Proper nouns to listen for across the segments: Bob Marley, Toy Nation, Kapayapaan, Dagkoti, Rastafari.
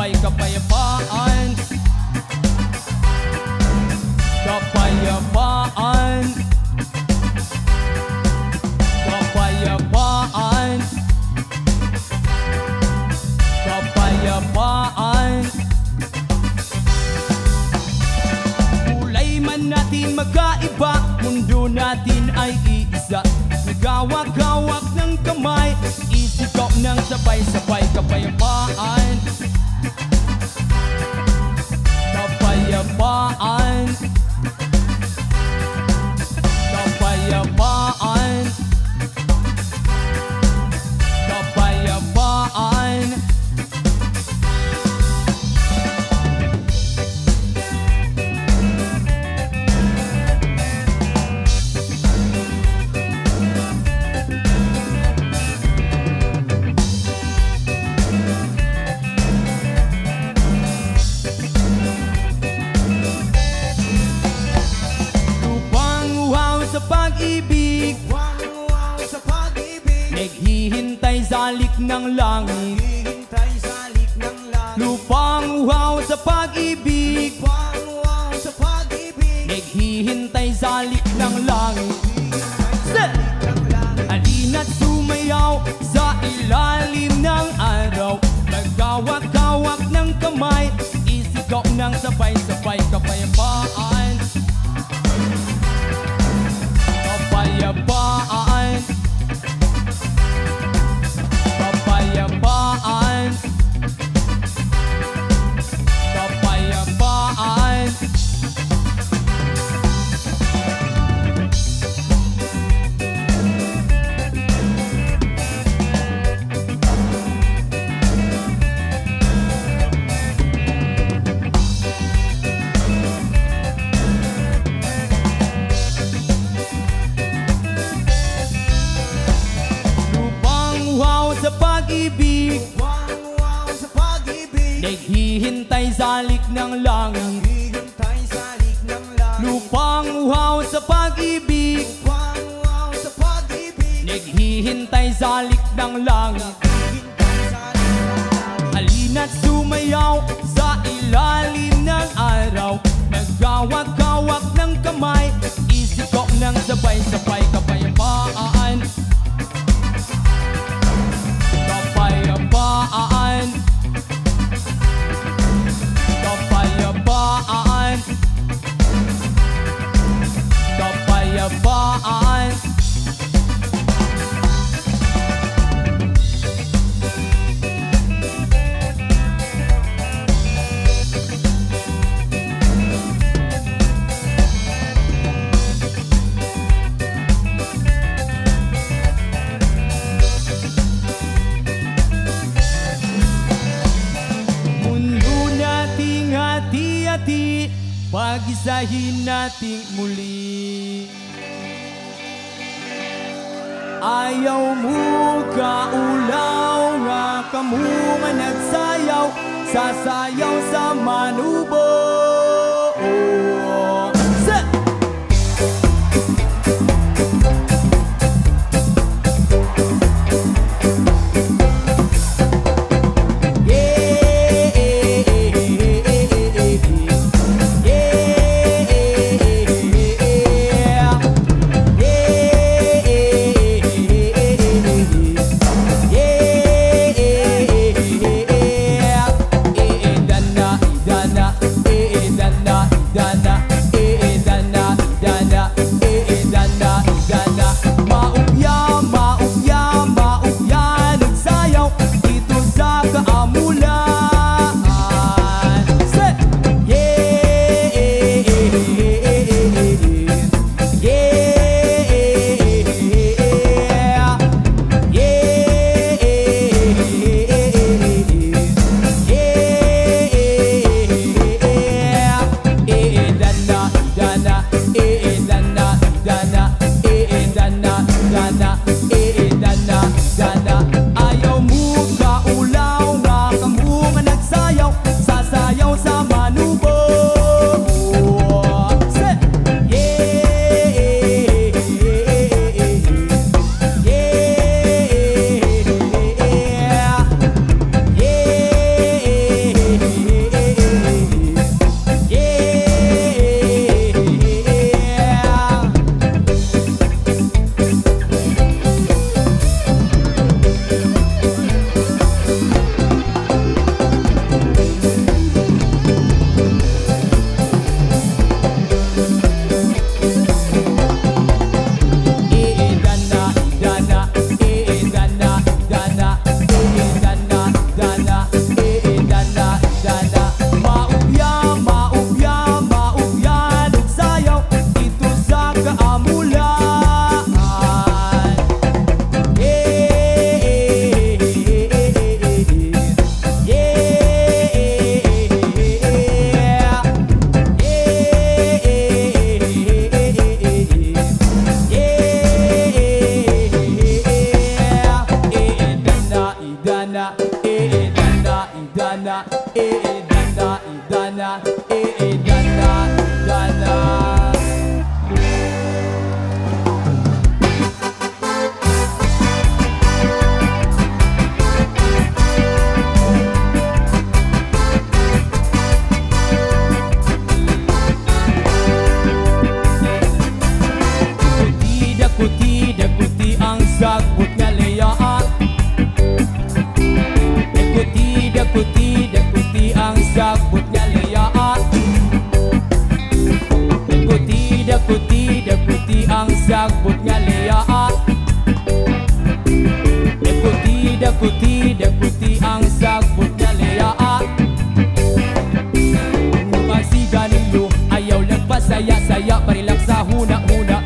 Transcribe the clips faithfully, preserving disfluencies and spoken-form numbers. Kapay, kapayapaan. Kapayapaan. Kapayapaan. Kapayapaan. Kulay man natin magkaiba, mundo natin ay iisa. Nagawag-gawag ng kamay, isikaw ng sabay-sabay. Kapayapaan. Kapayapaan. Kapayapaan. Kapayapaan. Pag-ibig, wow, sa pag-ibig, naghihintay sa alik ng langit, naghihintay sa alik ng langit. Lupang uhaw sa pag-ibig, wow, sa pag-ibig, naghihintay sa alik ng langit. Alina't sumayaw sa ilalim ng araw, nagkawak-kawak ng kamay, isigaw ng sabay-sabay. Kapayapaan. Kapayapaan. Kapayapaan. Kapayapaan. Pag-ibig, wow, sa pag-ibig, naghihintay sa alik ng langit, naghihintay sa alik ng langit. Lupang uhaw sa pag-ibig, wow, sa pag-ibig, naghihintay sa alik ng langit. Alina't sumayaw sa ilalim ng araw, nagkawak-kawak ng kamay, isigaw ng sabay-sabay. Kapayapaan. Kapayapaan. Kapayapaan. Kapayapaan. Pag-isahin nating muli. Ayaw mo kaulaw, nga ka mo nga nagsayaw, sasayaw sa manubo. Dana, eh, dana, eh, dana, eh dana, dana, eh dana, dana. Dagkoti ang sagbot nga layaak. Dagkoti, dagkoti, dagkoti ang sagbot nga layaak. Dagkoti, dagkoti, dagkoti ang sagbot nga layaak. Dagkoti, dagkoti, dagkoti ang sagbot nga layaak. Masiga ninyo ayaw lang pasaya-saya parilak sa huna-huna.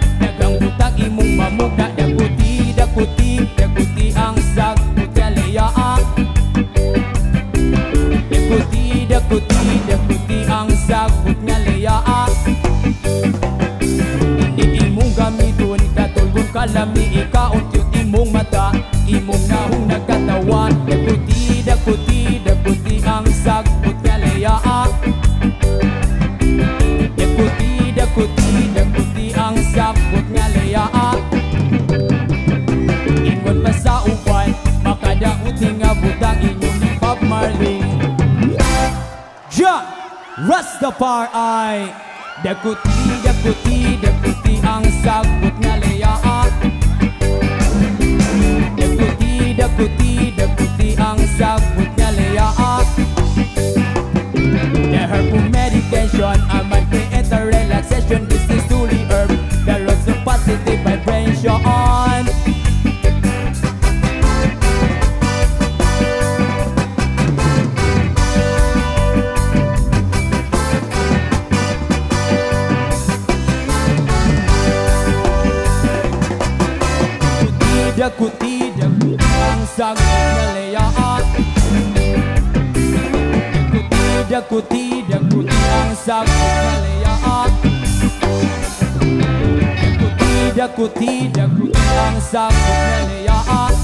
Dagkoti, dagkoti, dagkoti ang sagbot nga layaak. Dagkoti, dagkoti, dagkoti ang sagbot nga layaak. Hindi imong gamiton, katulgon kalami, ikauntyot imong mata, imong nahong nagkatawan. Dagkoti, dagkoti, dagkoti ang sagbot nga layaak. Dagkoti, dagkoti, dagkoti ang sagbot nga layaak. Makadahuting nga butang inyong ni Bob Marley. Jump! Rastafari! Dagkoti, dagkoti, dagkoti ang sagbot nga layaak. Dagkoti, dagkoti, dagkoti ang sagbot nga layaak. The herb of meditation, a man create a relaxation. This is truly herb that locks the positive vibration. Dagkoti, dagkoti ang sagbot nga layaak. Dagkoti, dagkoti, dagkoti ang sagbot nga layaak. Dagkoti, dagkoti, dagkoti ang sagbot nga layaak.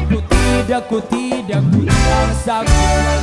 Dagkoti, dagkoti, dagkoti ang sagbot nga layaak.